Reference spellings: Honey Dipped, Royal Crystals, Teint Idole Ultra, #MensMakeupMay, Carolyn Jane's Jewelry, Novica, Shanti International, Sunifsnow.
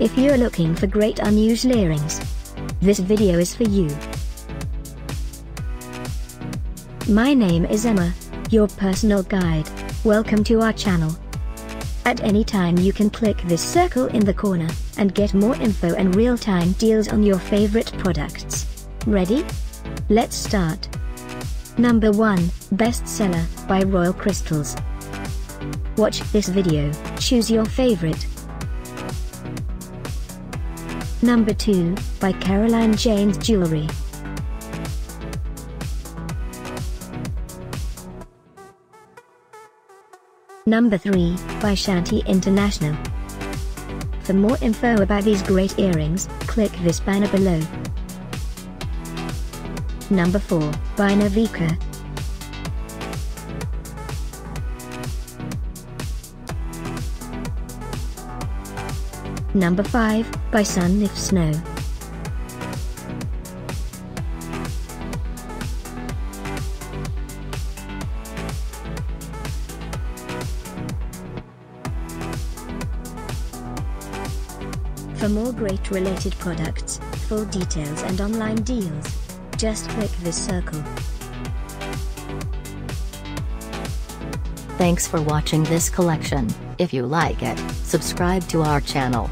If you're looking for great unusual earrings, this video is for you. My name is Emma, your personal guide. Welcome to our channel. At any time you can click this circle in the corner and get more info and real-time deals on your favorite products. Ready? Let's start. Number 1, Bestseller by Royal Crystals. Watch this video, choose your favorite. Number 2, by Carolyn Jane's Jewelry. Number 3, by Shanti International. For more info about these great earrings, click this banner below. Number 4, by Novica. Number 5, by Sunifsnow. For more great related products, full details and online deals, just click this circle. Thanks for watching this collection. If you like it, subscribe to our channel.